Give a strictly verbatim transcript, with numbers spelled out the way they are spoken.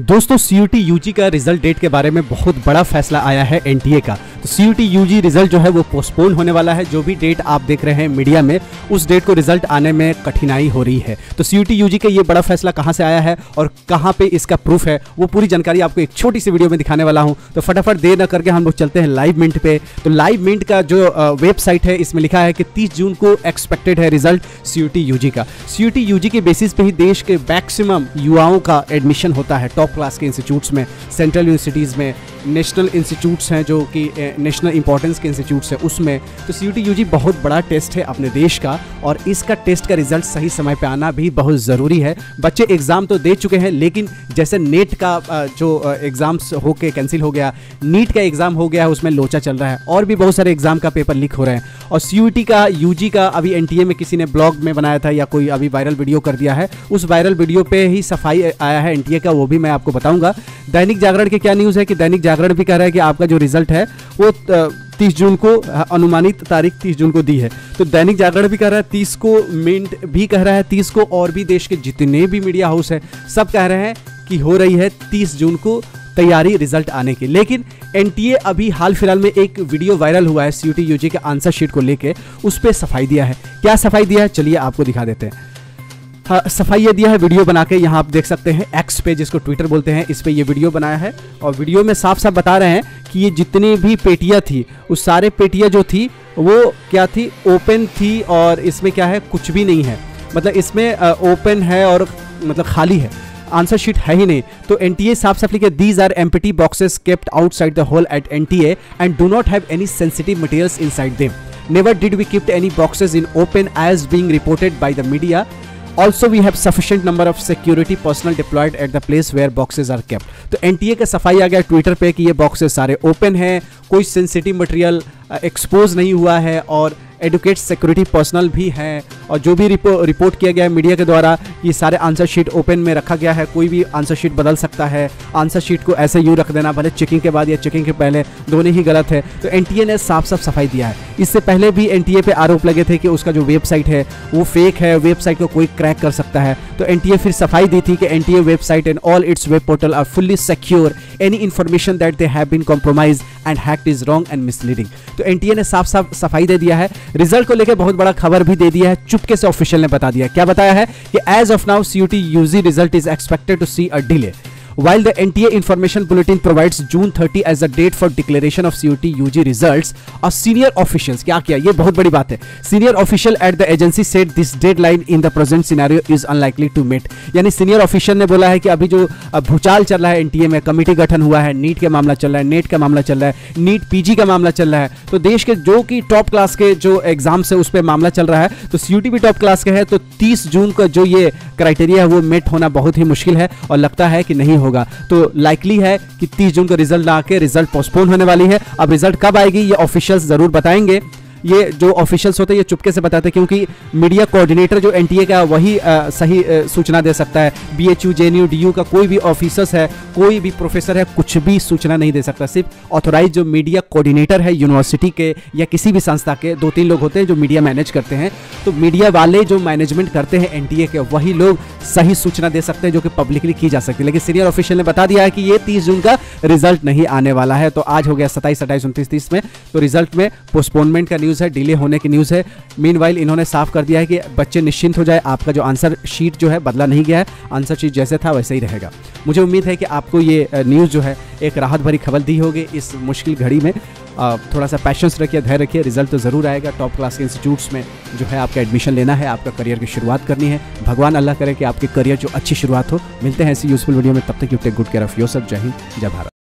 दोस्तों CUET UG का result date के बारे में बहुत बड़ा फैसला आया है एनटीए का। तो सीयूटी यूजी रिजल्ट जो है वो पोस्टपोन होने वाला है। जो भी डेट आप देख रहे हैं मीडिया में, उस डेट को रिजल्ट आने में कठिनाई हो रही है। तो सीयूटी यूजी का ये बड़ा फैसला कहाँ से आया है और कहाँ पे इसका प्रूफ है, वो पूरी जानकारी आपको एक छोटी सी वीडियो में दिखाने वाला हूँ। तो फटाफट देर न करके हम लोग चलते हैं लाइव मिंट पे। तो लाइव मिंट का जो वेबसाइट है इसमें लिखा है कि तीस जून को एक्सपेक्टेड है रिजल्ट सीयूटी यूजी का। सीयूटी यूजी के बेसिस पे ही देश के मैक्सिमम युवाओं का एडमिशन होता है टॉप क्लास के इंस्टीट्यूट्स में, सेंट्रल यूनिवर्सिटीज़ में, नेशनल इंस्टीट्यूट्स हैं जो कि नेशनल इंपॉर्टेंस के इंस्टीट्यूट्स हैं उसमें। तो सीयूटी यूजी बहुत बड़ा टेस्ट है अपने देश का और इसका टेस्ट का रिजल्ट सही समय पे आना भी बहुत ज़रूरी है। बच्चे एग्ज़ाम तो दे चुके हैं, लेकिन जैसे नेट का जो एग्ज़ाम्स होके कैंसिल हो गया, नीट का एग्ज़ाम हो गया, उसमें लोचा चल रहा है और भी बहुत सारे एग्ज़ाम का पेपर लीक हो रहे हैं। और सीयूटी का, यूजी का अभी एनटीए में किसी ने ब्लॉग में बनाया था या कोई अभी वायरल वीडियो कर दिया है, उस वायरल वीडियो पर ही सफाई आया है एनटीए का, वो भी मैं आपको बताऊंगा। दैनिक जागरण के क्या न्यूज़ है कि दैनिक जागरण भी कह रहा है कि आपका जो रिजल्ट है वो तीस जून को, अनुमानित तारीख तीस जून को दी है। तो दैनिक जागरण भी कह रहा है तीस को, मिंट भी कह रहा है तीस को, और भी देश के जितने भी मीडिया हाउस हैं सब कह रहे हैं कि हो रही है तीस जून को तैयारी रिजल्ट आने की। लेकिन एनटीए अभी हाल फिलहाल में एक वीडियो वायरल हुआ है सीयूटी यूजी के आंसर शीट को लेकर, उस पर सफाई दिया है। क्या सफाई दिया है चलिए आपको दिखा देते हैं। हाँ, सफाई ये दिया है वीडियो बना के, यहाँ आप देख सकते हैं एक्स पे, जिसको ट्विटर बोलते हैं, इस पे ये वीडियो बनाया है। और वीडियो में साफ साफ बता रहे हैं कि ये जितनी भी पेटियाँ थी, उस सारे पेटियाँ जो थी वो क्या थी, ओपन थी, और इसमें क्या है, कुछ भी नहीं है। मतलब इसमें ओपन है और मतलब खाली है, आंसर शीट है ही नहीं। तो एनटीए साफ साफ लिखे, these are empty boxes kept outside the hall at NTA and do not have any sensitive materials inside them. Never did we keep any boxes in open as being reported by the media. Also we have sufficient number of security personnel deployed at the place where boxes are kept। तो NTA का सफाई आ गया Twitter पे कि ये boxes सारे open हैं, कोई सेंसिटिव मटेरियल एक्सपोज नहीं हुआ है और एडुकेट सिक्योरिटी पर्सनल भी हैं। और जो भी रिपो, रिपोर्ट किया गया है मीडिया के द्वारा, ये सारे आंसर शीट ओपन में रखा गया है, कोई भी आंसर शीट बदल सकता है, आंसर शीट को ऐसे यूँ रख देना भले चेकिंग के बाद या चेकिंग के पहले, दोनों ही गलत है। तो एनटीए ने साफ साफ सफाई दिया है। इससे पहले भी एनटीए पे आरोप लगे थे कि उसका जो वेबसाइट है वो फेक है, वेबसाइट को कोई क्रैक कर सकता है। तो एनटीए फिर सफाई दी थी कि NTA website and all its web portal are fully secure, any information that they have been compromise and hacked is wrong and misleading. तो एनटीए ने साफ साफ सफाई दे दिया है। रिजल्ट को लेकर बहुत बड़ा खबर भी दे दिया है, चुपके से ऑफिशियल ने बता दिया। क्या बताया है कि as of now CUET UG result is expected to see a delay while the N T A information bulletin provides June thirtieth as a date for declaration of C U E T U G results, a senior officials क्या किया, ये बहुत बड़ी बात है, senior official at the agency said this deadline in the present scenario is unlikely to meet। यानी senior official ने बोला है कि अभी जो भूचाल चल रहा है N T A में, कमेटी गठन हुआ है, नीट का मामला चल रहा है, नेट का मामला चल रहा है, नीट पीजी का मामला चल रहा है, तो देश के जो कि टॉप क्लास के जो एग्जाम्स है उस पर मामला चल रहा है। तो सीयूटी भी टॉप क्लास के है, तो तीस जून का जो ये क्राइटेरिया है वो मेट होना बहुत ही मुश्किल है और लगता है कि नहीं होगा। तो लाइकली है कि तीस जून को रिजल्ट ना आके रिजल्ट पोस्टपोन होने वाली है। अब रिजल्ट कब आएगी ये ऑफिशियल्स जरूर बताएंगे। ये जो ऑफिशियल्स होते हैं ये चुपके से बताते हैं, क्योंकि मीडिया कोऑर्डिनेटर जो एनटीए का वही आ, सही आ, सूचना दे सकता है। बीएचयू, जेएनयू, डीयू का कोई भी ऑफिसर्स है, कोई भी प्रोफेसर है, कुछ भी सूचना नहीं दे सकता। सिर्फ ऑथोराइज जो मीडिया कोऑर्डिनेटर है यूनिवर्सिटी के या किसी भी संस्था के, दो तीन लोग होते हैं जो मीडिया मैनेज करते हैं। तो मीडिया वाले जो मैनेजमेंट करते हैं एनटीए के, वही लोग सही सूचना दे सकते हैं जो कि पब्लिकली की जा सकती है। लेकिन सीनियर ऑफिशियल ने बता दिया है कि ये तीस जून का रिजल्ट नहीं आने वाला है। तो आज हो गया सत्ताईस, अट्ठाईस, उनतीस, तीस में, तो रिजल्ट में पोस्टपोनमेंट का है, डिले होने की न्यूज़ है। मीनवाइल इन्होंने साफ कर दिया है कि बच्चे निश्चिंत हो जाए, आपका जो आंसर शीट जो है बदला नहीं गया है, आंसर शीट जैसे था वैसे ही रहेगा। मुझे उम्मीद है कि आपको ये न्यूज़ जो है एक राहत भरी खबर दी होगी इस मुश्किल घड़ी में। थोड़ा सा पैशंस रखिए, धैर्य रखिए, रिजल्ट तो ज़रूर आएगा। टॉप क्लास के इंस्टीट्यूट्स में जो है आपका एडमिशन लेना है, आपका करियर की शुरुआत करनी है। भगवान अल्लाह करे कि आपके करियर जो अच्छी शुरुआत हो। मिलते हैं ऐसी यूजफुल वीडियो में, तब तक you take good care of yourself. जय हिंद, जय भारत।